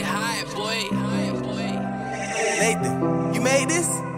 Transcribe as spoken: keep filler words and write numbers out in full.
high, boy. Nathan, you made this?